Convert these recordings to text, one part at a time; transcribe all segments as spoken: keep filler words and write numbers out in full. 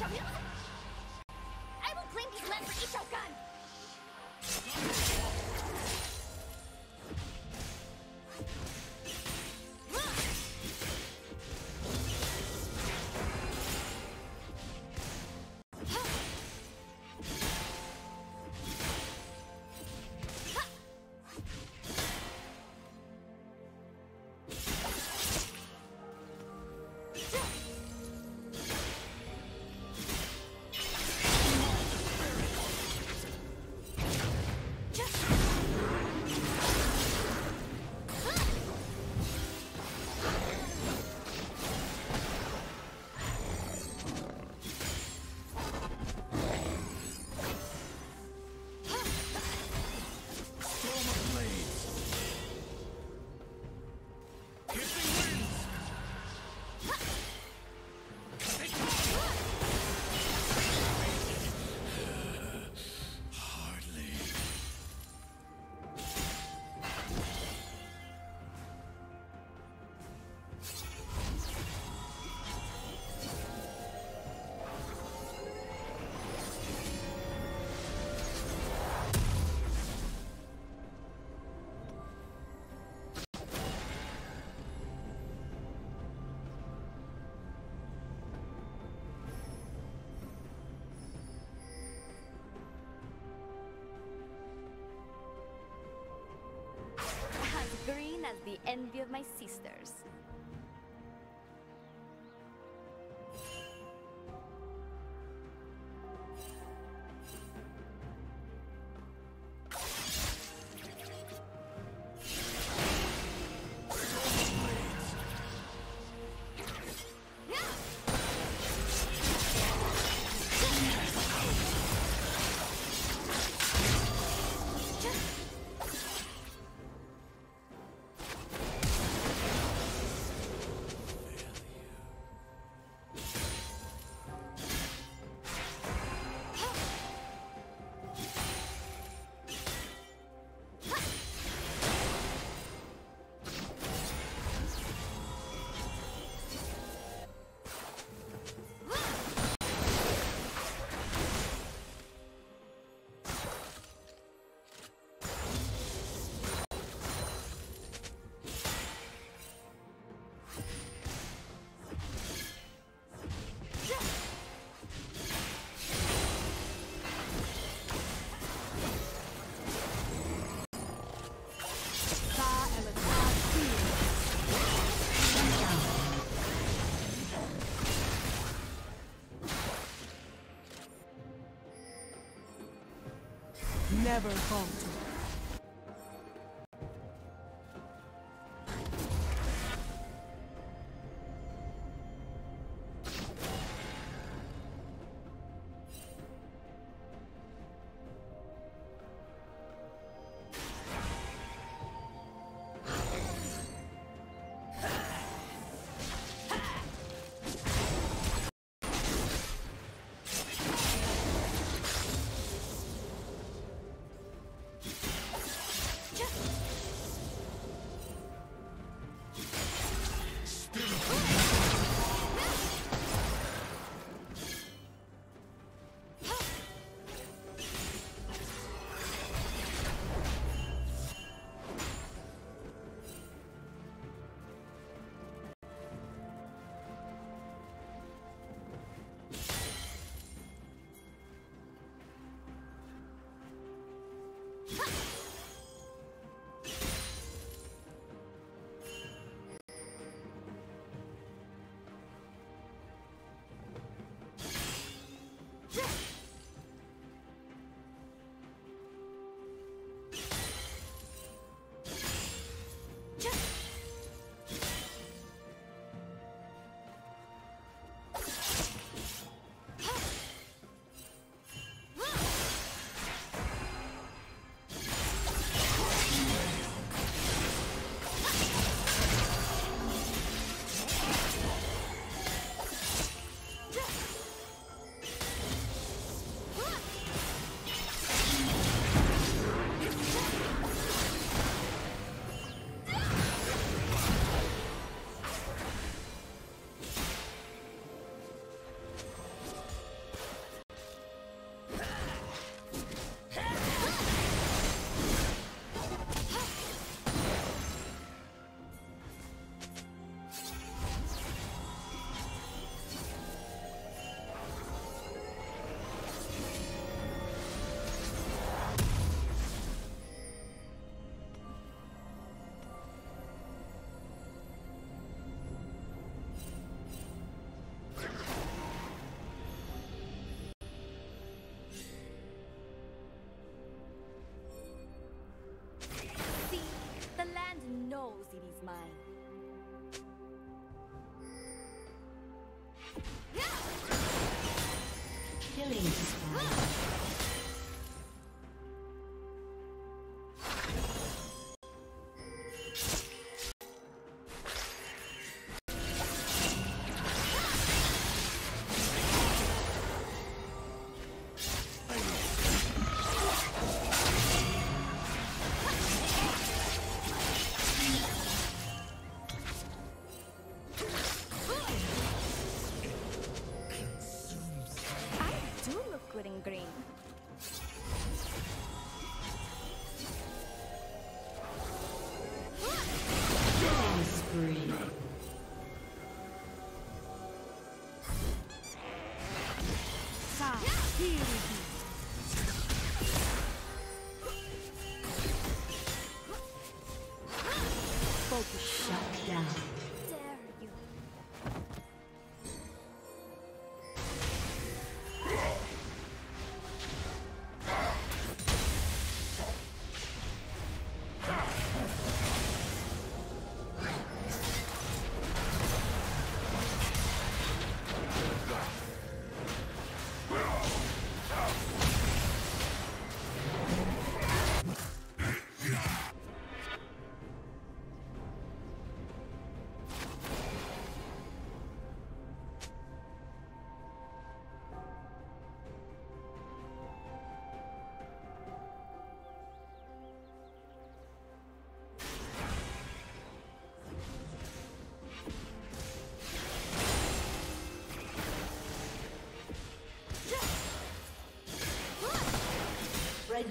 I will claim these lands for Ichoukan! Green as the envy of my sisters. Never falter. knows it is mine. Killing spree. The red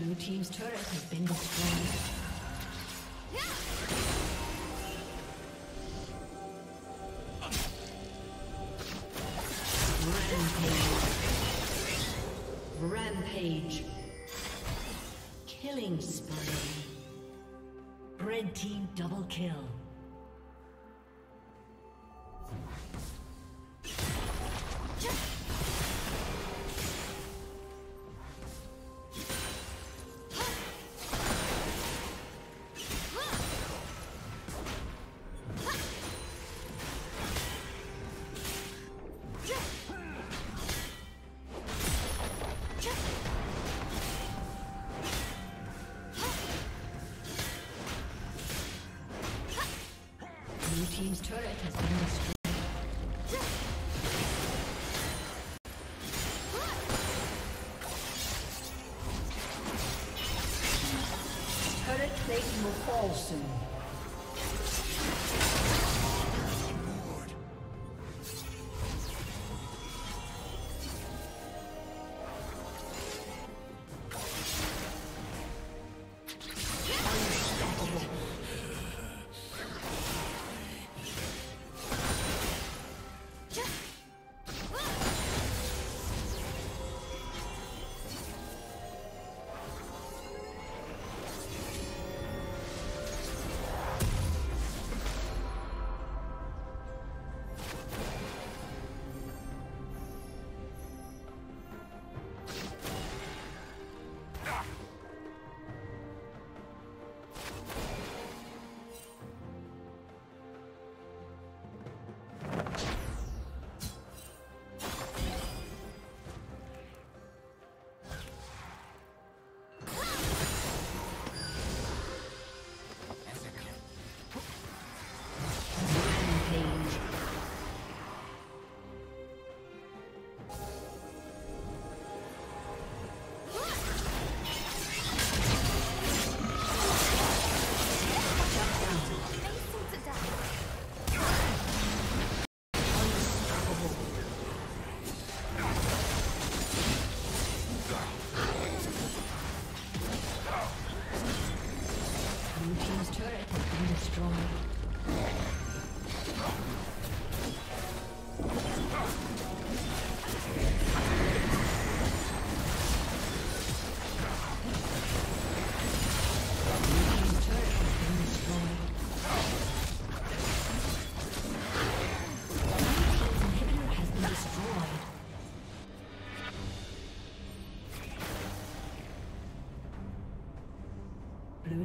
Blue team's turret has been destroyed. Rampage. Rampage. Killing spree. Red team double kill. Team's turret has been destroyed. Turret plating will fall soon. Blue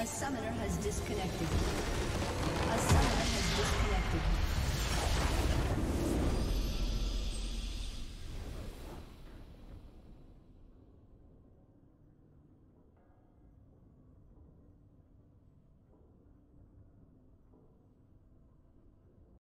A summoner has disconnected. A summoner has disconnected.